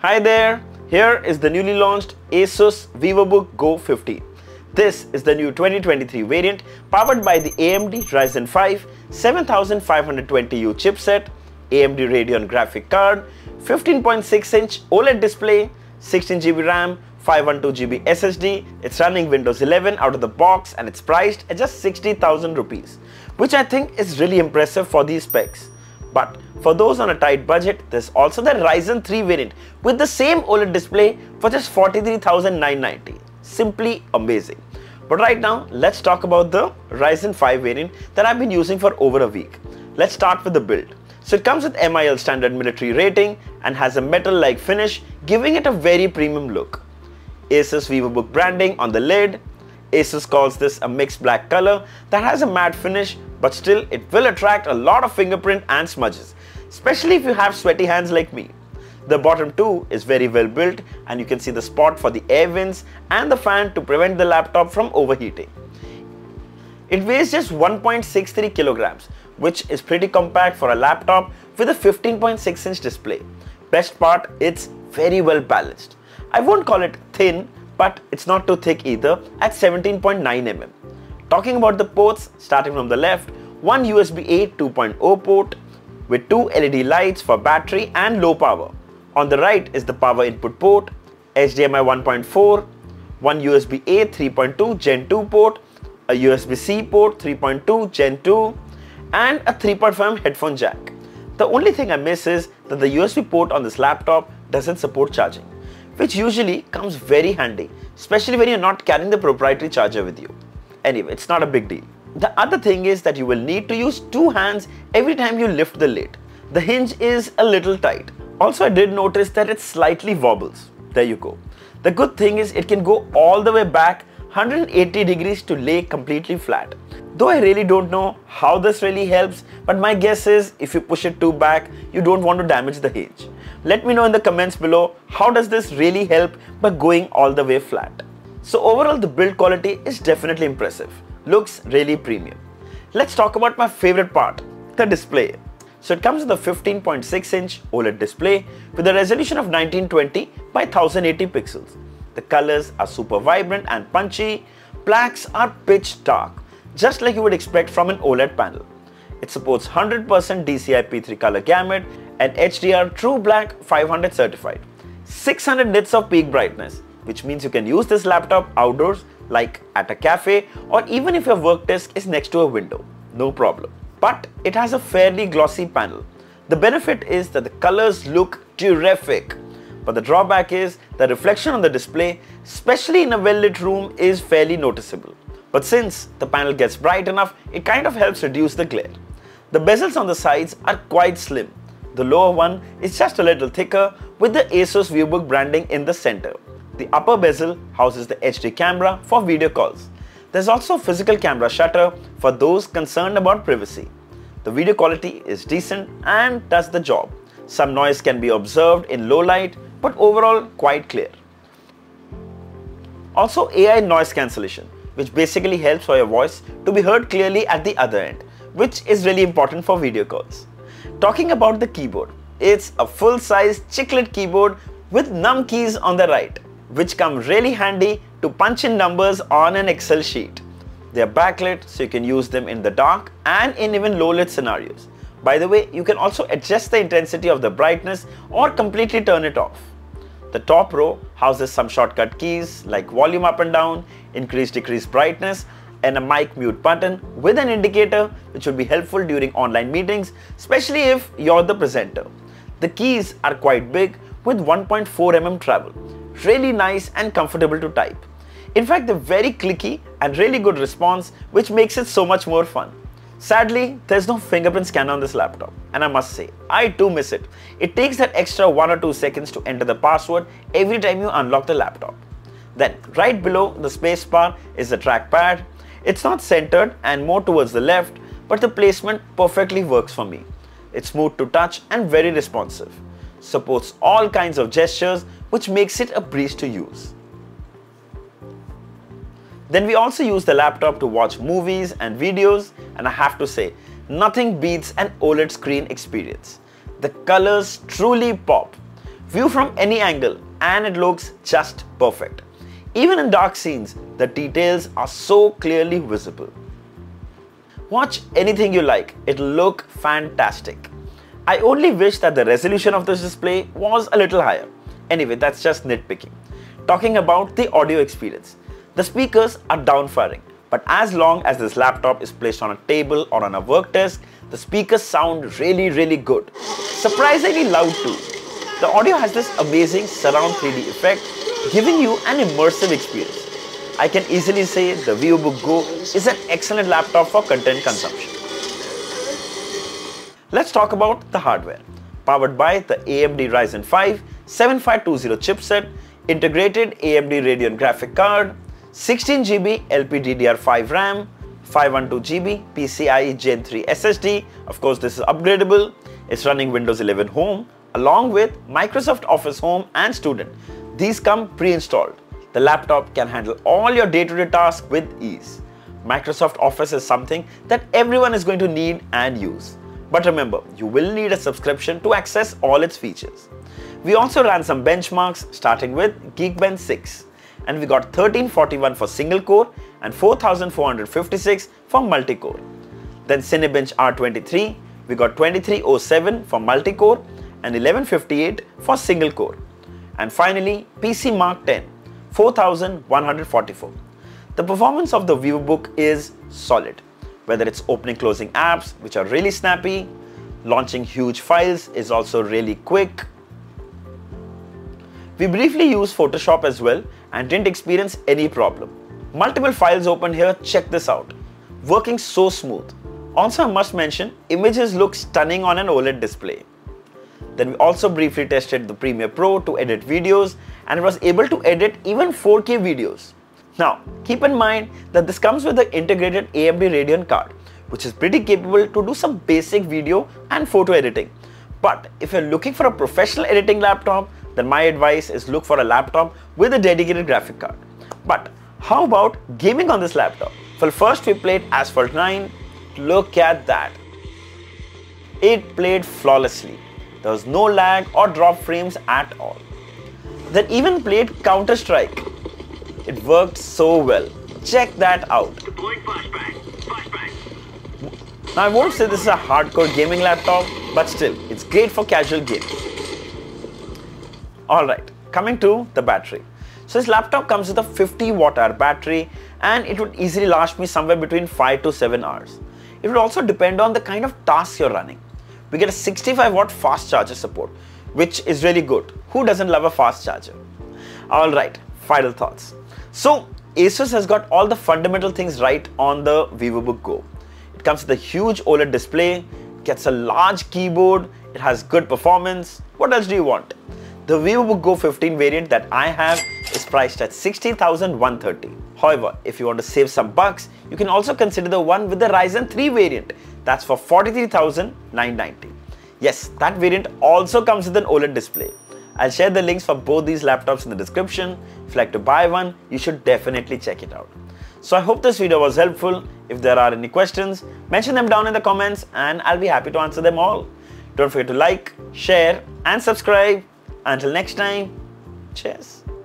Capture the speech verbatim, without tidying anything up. Hi there, here is the newly launched Asus VivoBook Go fifteen. This is the new twenty twenty-three variant powered by the A M D Ryzen five seven thousand five hundred twenty U chipset, A M D Radeon graphic card, fifteen point six inch OLED display, sixteen G B RAM, five hundred twelve G B S S D. It's running Windows eleven out of the box and it's priced at just sixty thousand rupees, which I think is really impressive for these specs. But for those on a tight budget, there's also the Ryzen three variant with the same OLED display for just forty-three thousand nine hundred ninety. Simply amazing. But right now, let's talk about the Ryzen five variant that I've been using for over a week. Let's start with the build. So it comes with M I L standard military rating and has a metal-like finish, giving it a very premium look. Asus VivoBook branding on the lid. Asus calls this a mixed black color that has a matte finish, but still it will attract a lot of fingerprint and smudges, especially if you have sweaty hands like me. The bottom too is very well built and you can see the spot for the air vents and the fan to prevent the laptop from overheating. It weighs just one point six three kilograms, which is pretty compact for a laptop with a fifteen point six inch display. Best part, it's very well balanced. I won't call it thin, but it's not too thick either at seventeen point nine millimeters. Talking about the ports, starting from the left, one U S B A two point oh port with two L E D lights for battery and low power. On the right is the power input port, H D M I one point four, one U S B A three point two gen two port, a U S B C port three point two gen two, and a three point five millimeter headphone jack. The only thing I miss is that the U S B port on this laptop doesn't support charging, which usually comes very handy, especially when you're not carrying the proprietary charger with you. Anyway, it's not a big deal. The other thing is that you will need to use two hands every time you lift the lid. The hinge is a little tight. Also, I did notice that it slightly wobbles. There you go. The good thing is it can go all the way back one hundred eighty degrees to lay completely flat. Though I really don't know how this really helps, but my guess is if you push it too back, you don't want to damage the hinge. Let me know in the comments below, how does this really help by going all the way flat? So overall, the build quality is definitely impressive. Looks really premium. Let's talk about my favorite part, the display. So it comes with a fifteen point six inch OLED display with a resolution of nineteen twenty by ten eighty pixels. The colors are super vibrant and punchy. Blacks are pitch dark, just like you would expect from an OLED panel. It supports one hundred percent D C I P three color gamut and H D R True Black five hundred certified. six hundred nits of peak brightness, which means you can use this laptop outdoors, like at a cafe, or even if your work desk is next to a window, no problem. But it has a fairly glossy panel. The benefit is that the colors look terrific, but the drawback is the reflection on the display, especially in a well-lit room, is fairly noticeable. But since the panel gets bright enough, it kind of helps reduce the glare. The bezels on the sides are quite slim. The lower one is just a little thicker with the Asus VivoBook branding in the center. The upper bezel houses the H D camera for video calls. There's also a physical camera shutter for those concerned about privacy. The video quality is decent and does the job. Some noise can be observed in low light, but overall quite clear. Also A I noise cancellation, which basically helps for your voice to be heard clearly at the other end, which is really important for video calls. Talking about the keyboard, it's a full-size chiclet keyboard with num keys on the right, which come really handy to punch in numbers on an Excel sheet. They are backlit, so you can use them in the dark and in even low-lit scenarios. By the way, you can also adjust the intensity of the brightness or completely turn it off. The top row houses some shortcut keys like volume up and down, increase decrease brightness, and a mic mute button with an indicator, which will be helpful during online meetings, especially if you're the presenter. The keys are quite big with one point four millimeter travel. Really nice and comfortable to type. In fact, they're very clicky and really good response, which makes it so much more fun. Sadly, there's no fingerprint scanner on this laptop, and I must say, I too miss it. It takes that extra one or two seconds to enter the password every time you unlock the laptop. Then, right below the spacebar is the trackpad. It's not centered and more towards the left, but the placement perfectly works for me. It's smooth to touch and very responsive. Supports all kinds of gestures, which makes it a breeze to use. Then we also use the laptop to watch movies and videos, and I have to say, nothing beats an OLED screen experience. The colors truly pop. View from any angle and it looks just perfect. Even in dark scenes, the details are so clearly visible. Watch anything you like, it'll look fantastic. I only wish that the resolution of this display was a little higher. Anyway, that's just nitpicking. Talking about the audio experience, the speakers are downfiring, but as long as this laptop is placed on a table or on a work desk, the speakers sound really really good. Surprisingly loud too. The audio has this amazing surround three D effect, giving you an immersive experience. I can easily say the VivoBook Go is an excellent laptop for content consumption. Let's talk about the hardware. Powered by the A M D Ryzen five seventy-five twenty chipset, integrated A M D Radeon graphic card, sixteen gigabyte L P D D R five RAM, five hundred twelve gigabyte PCIe gen three S S D, of course this is upgradable, it's running Windows eleven Home, along with Microsoft Office Home and Student. These come pre-installed. The laptop can handle all your day-to-day tasks with ease. Microsoft Office is something that everyone is going to need and use. But remember, you will need a subscription to access all its features. We also ran some benchmarks starting with Geekbench six, and we got thirteen forty-one for single core and four thousand four hundred fifty-six for multi-core. Then Cinebench R twenty-three, we got twenty-three oh seven for multi-core and eleven fifty-eight for single core. And finally, P C Mark ten. four thousand one hundred forty-four. The performance of the VivoBook is solid, whether it's opening closing apps, which are really snappy, launching huge files is also really quick. We briefly used Photoshop as well and didn't experience any problem. Multiple files open here, check this out. Working so smooth. Also, I must mention, images look stunning on an OLED display. Then we also briefly tested the Premiere Pro to edit videos and was able to edit even four K videos. Now, keep in mind that this comes with the integrated A M D Radeon card, which is pretty capable to do some basic video and photo editing. But if you're looking for a professional editing laptop, then my advice is look for a laptop with a dedicated graphic card. But how about gaming on this laptop? Well, first we played Asphalt nine. Look at that. It played flawlessly. There was no lag or drop frames at all. Then even played Counter-Strike. It worked so well. Check that out. Flashback. Flashback. Now I won't say this is a hardcore gaming laptop, but still, it's great for casual gaming. Alright, coming to the battery. So this laptop comes with a fifty watt hour battery and it would easily last me somewhere between five to seven hours. It would also depend on the kind of tasks you're running. We get a sixty-five watt fast charger support, which is really good. Who doesn't love a fast charger? Alright, final thoughts. So, Asus has got all the fundamental things right on the VivoBook Go. It comes with a huge OLED display, gets a large keyboard, it has good performance. What else do you want? The VivoBook Go fifteen variant that I have is priced at sixty thousand one hundred thirty. However, if you want to save some bucks, you can also consider the one with the Ryzen three variant. That's for forty-three thousand nine hundred ninety. Yes, that variant also comes with an OLED display. I'll share the links for both these laptops in the description. If you'd like to buy one, you should definitely check it out. So I hope this video was helpful. If there are any questions, mention them down in the comments and I'll be happy to answer them all. Don't forget to like, share and subscribe. Until next time, cheers.